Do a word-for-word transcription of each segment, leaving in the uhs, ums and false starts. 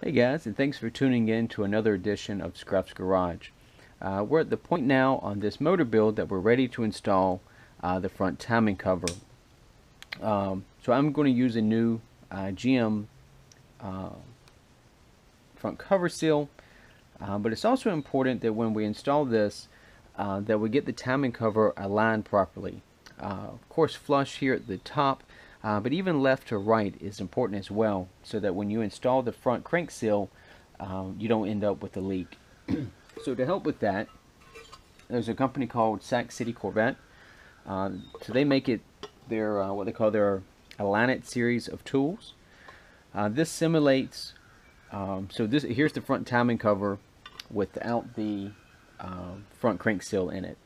Hey guys, and thanks for tuning in to another edition of Scruf's Garage. Uh, we're at the point now on this motor build that we're ready to install uh, the front timing cover. Um, so I'm going to use a new uh, G M uh, front cover seal, uh, but it's also important that when we install this uh, that we get the timing cover aligned properly. Uh, of course, flush here at the top. Uh, but even left to right is important as well, so that when you install the front crank seal, um, you don't end up with a leak. So to help with that, there's a company called Sac City Corvette. Uh, so they make it their uh, what they call their AlignIt series of tools. Uh, this simulates. Um, so this here's the front timing cover without the uh, front crank seal in it.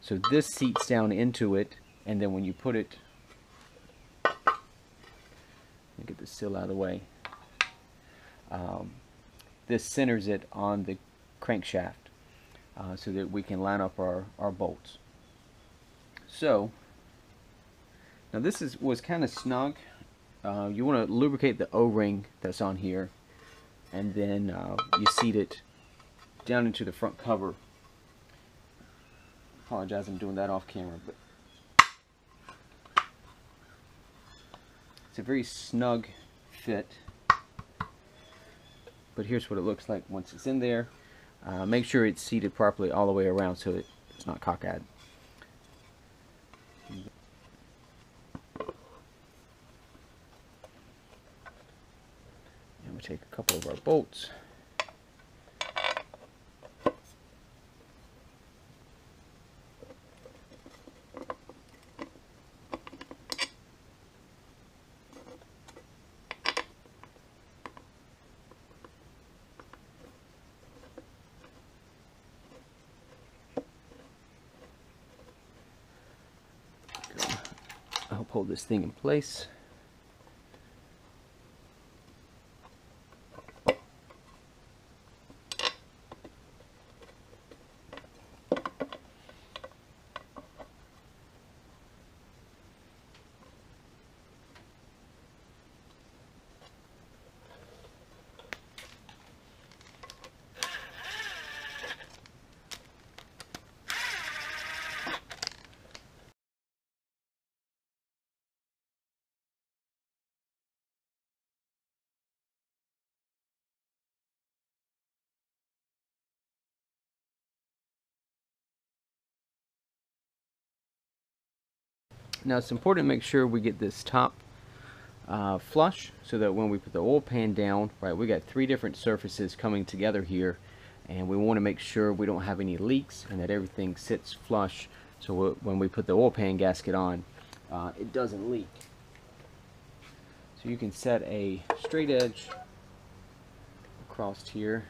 So this seats down into it, and then when you put it. Get the seal out of the way. Um, this centers it on the crankshaft uh, so that we can line up our, our bolts. So now this is was kind of snug. Uh, you want to lubricate the O-ring that's on here, and then uh, you seat it down into the front cover. Apologize, I'm doing that off camera, but it's a very snug fit, but here's what it looks like once it's in there. Uh, make sure it's seated properly all the way around so it, it's not cockeyed. And we take a couple of our bolts. I'll hold this thing in place. Now it's important to make sure we get this top uh, flush so that when we put the oil pan down, right, we got three different surfaces coming together here, and we want to make sure we don't have any leaks and that everything sits flush so we'll, when we put the oil pan gasket on, uh, it doesn't leak. So you can set a straight edge across here.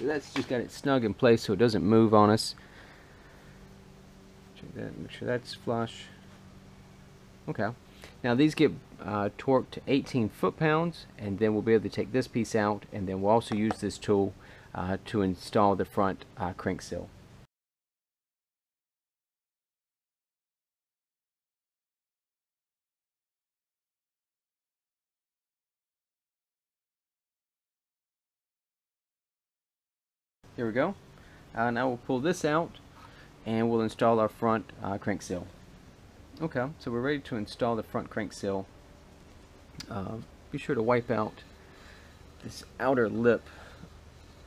That's just got it snug in place so it doesn't move on us. Check that, make sure that's flush. Okay. Now these get uh, torqued to eighteen foot-pounds, and then we'll be able to take this piece out, and then we'll also use this tool uh, to install the front uh, crank seal. There we go. Uh, now we'll pull this out and we'll install our front uh, crank seal. Okay, so we're ready to install the front crank seal. Uh, be sure to wipe out this outer lip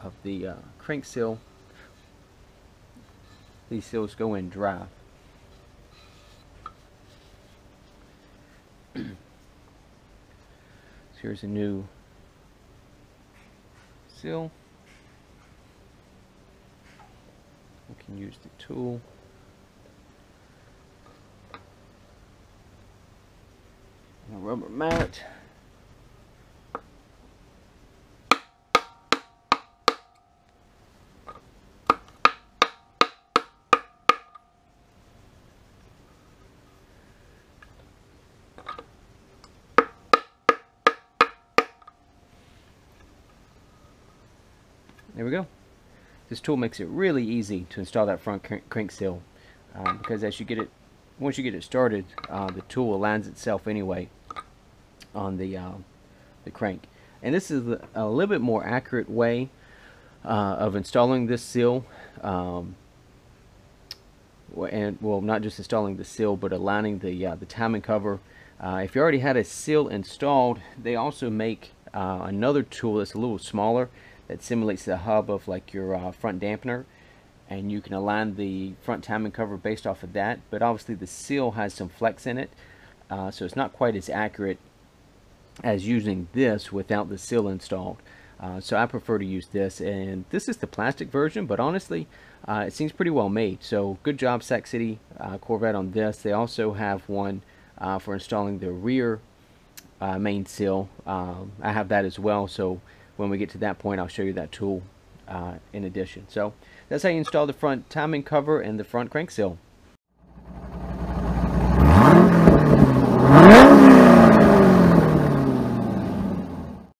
of the uh, crank seal. These seals go in dry. So here's a new seal. We can use the tool. And a rubber mallet. There we go. This tool makes it really easy to install that front cr crank seal, um, because as you get it, once you get it started, uh, the tool aligns itself anyway on the uh, the crank. And this is a little bit more accurate way uh, of installing this seal, um, and well, not just installing the seal, but aligning the uh, the timing cover. Uh, if you already had a seal installed, they also make uh, another tool that's a little smaller that simulates the hub of like your uh, front dampener, and you can align the front timing cover based off of that. But obviously the seal has some flex in it, uh, so it's not quite as accurate as using this without the seal installed. Uh, so I prefer to use this, and this is the plastic version, but honestly uh, it seems pretty well made. So good job, Sac City uh, Corvette, on this. They also have one uh, for installing the rear uh, main seal. um, I have that as well, so when we get to that point I'll show you that tool uh, in addition. So that's how you install the front timing cover and the front crank seal.